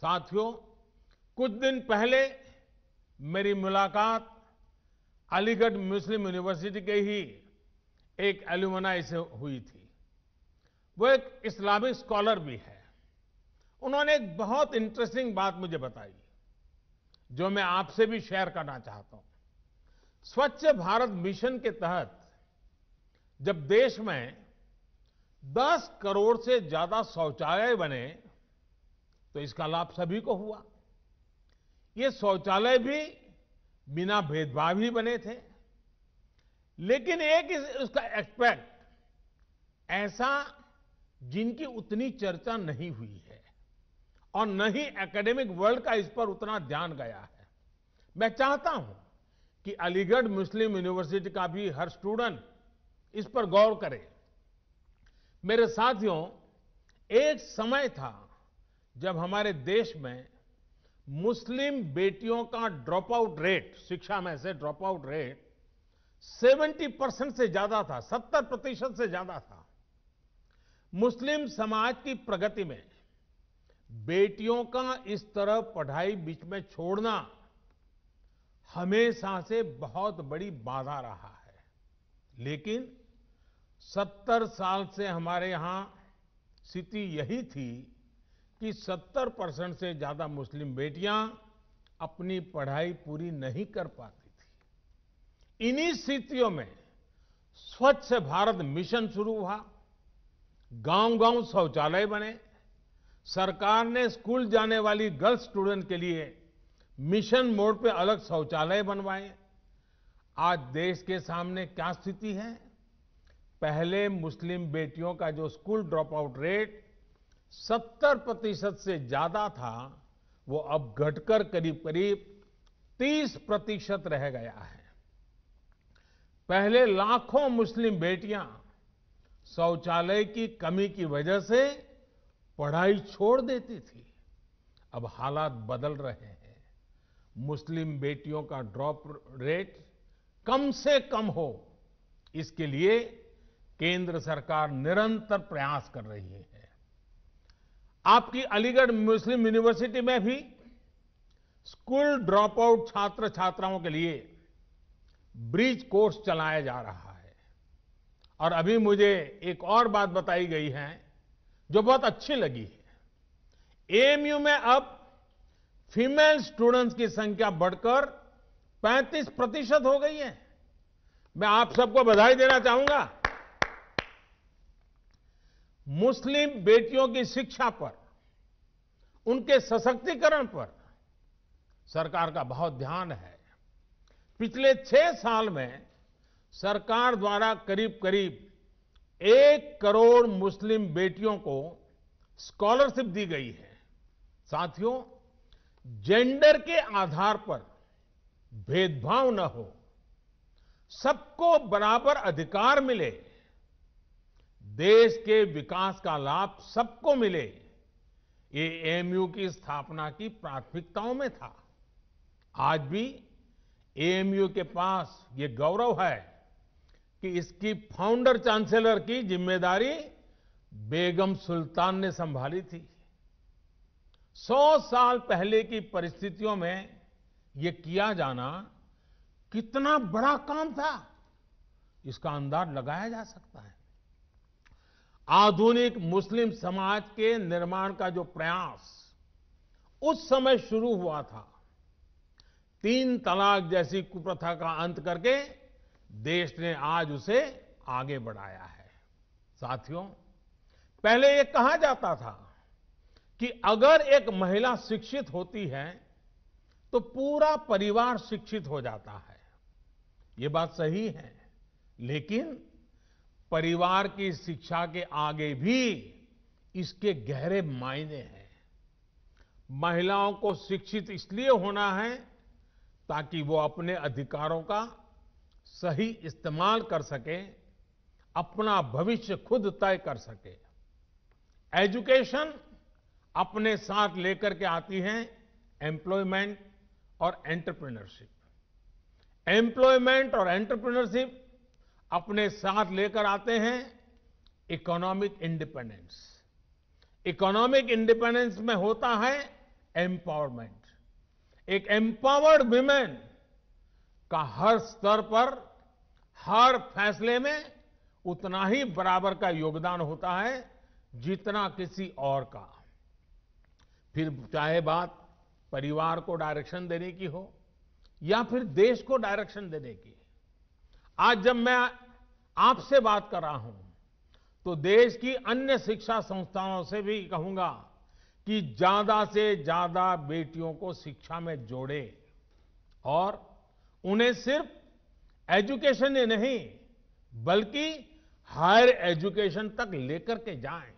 साथियों, कुछ दिन पहले मेरी मुलाकात अलीगढ़ मुस्लिम यूनिवर्सिटी के ही एक एल्युमनाई से हुई थी। वो एक इस्लामिक स्कॉलर भी है। उन्होंने एक बहुत इंटरेस्टिंग बात मुझे बताई जो मैं आपसे भी शेयर करना चाहता हूं। स्वच्छ भारत मिशन के तहत जब देश में 10 करोड़ से ज्यादा शौचालय बने तो इसका लाभ सभी को हुआ। ये शौचालय भी बिना भेदभाव ही बने थे, लेकिन एक उसका एस्पेक्ट ऐसा जिनकी उतनी चर्चा नहीं हुई है और न ही एकेडमिक वर्ल्ड का इस पर उतना ध्यान गया है। मैं चाहता हूं कि अलीगढ़ मुस्लिम यूनिवर्सिटी का भी हर स्टूडेंट इस पर गौर करे। मेरे साथियों, एक समय था जब हमारे देश में मुस्लिम बेटियों का शिक्षा में से ड्रॉप आउट रेट 70% से ज्यादा था, 70% से ज्यादा था। मुस्लिम समाज की प्रगति में बेटियों का इस तरह पढ़ाई बीच में छोड़ना हमेशा से बहुत बड़ी बाधा रहा है। लेकिन 70 साल से हमारे यहां स्थिति यही थी कि 70% से ज्यादा मुस्लिम बेटियां अपनी पढ़ाई पूरी नहीं कर पाती थी। इन्हीं स्थितियों में स्वच्छ भारत मिशन शुरू हुआ, गांव-गांव शौचालय बने, सरकार ने स्कूल जाने वाली गर्ल्स स्टूडेंट के लिए मिशन मोड पे अलग शौचालय बनवाए। आज देश के सामने क्या स्थिति है? पहले मुस्लिम बेटियों का जो स्कूल ड्रॉप आउट रेट 70% से ज्यादा था, वो अब घटकर करीब करीब 30% रह गया है। पहले लाखों मुस्लिम बेटियां शौचालय की कमी की वजह से पढ़ाई छोड़ देती थी। अब हालात बदल रहे हैं। मुस्लिम बेटियों का ड्रॉप रेट कम से कम हो, इसके लिए केंद्र सरकार निरंतर प्रयास कर रही है। आपकी अलीगढ़ मुस्लिम यूनिवर्सिटी में भी स्कूल ड्रॉप आउट छात्र छात्राओं के लिए ब्रिज कोर्स चलाया जा रहा है। और अभी मुझे एक और बात बताई गई है जो बहुत अच्छी लगी है। एएमयू में अब फीमेल स्टूडेंट्स की संख्या बढ़कर 35% हो गई है। मैं आप सबको बधाई देना चाहूंगा। मुस्लिम बेटियों की शिक्षा पर, उनके सशक्तिकरण पर सरकार का बहुत ध्यान है। पिछले 6 साल में सरकार द्वारा करीब करीब 1 करोड़ मुस्लिम बेटियों को स्कॉलरशिप दी गई है। साथियों, जेंडर के आधार पर भेदभाव न हो, सबको बराबर अधिकार मिले, देश के विकास का लाभ सबको मिले, ये एएमयू की स्थापना की प्राथमिकताओं में था। आज भी एएमयू के पास ये गौरव है कि इसकी फाउंडर चांसलर की जिम्मेदारी बेगम सुल्तान ने संभाली थी। 100 साल पहले की परिस्थितियों में ये किया जाना कितना बड़ा काम था, इसका अंदाज लगाया जा सकता है। आधुनिक मुस्लिम समाज के निर्माण का जो प्रयास उस समय शुरू हुआ था, 3 तलाक जैसी कुप्रथा का अंत करके देश ने आज उसे आगे बढ़ाया है। साथियों, पहले ये कहा जाता था कि अगर एक महिला शिक्षित होती है तो पूरा परिवार शिक्षित हो जाता है। ये बात सही है, लेकिन परिवार की शिक्षा के आगे भी इसके गहरे मायने हैं। महिलाओं को शिक्षित इसलिए होना है ताकि वो अपने अधिकारों का सही इस्तेमाल कर सके, अपना भविष्य खुद तय कर सके। एजुकेशन अपने साथ लेकर के आती है एम्प्लॉयमेंट और एंटरप्रेन्योरशिप। एम्प्लॉयमेंट और एंटरप्रेन्योरशिप अपने साथ लेकर आते हैं इकोनॉमिक इंडिपेंडेंस। इकोनॉमिक इंडिपेंडेंस में होता है एम्पावरमेंट। एक एम्पावर्ड वुमेन का हर स्तर पर हर फैसले में उतना ही बराबर का योगदान होता है जितना किसी और का। फिर चाहे बात परिवार को डायरेक्शन देने की हो या फिर देश को डायरेक्शन देने की। आज जब मैं आपसे बात कर रहा हूं तो देश की अन्य शिक्षा संस्थाओं से भी कहूंगा कि ज्यादा से ज्यादा बेटियों को शिक्षा में जोड़े और उन्हें सिर्फ एजुकेशन ही नहीं बल्कि हायर एजुकेशन तक लेकर के जाएं।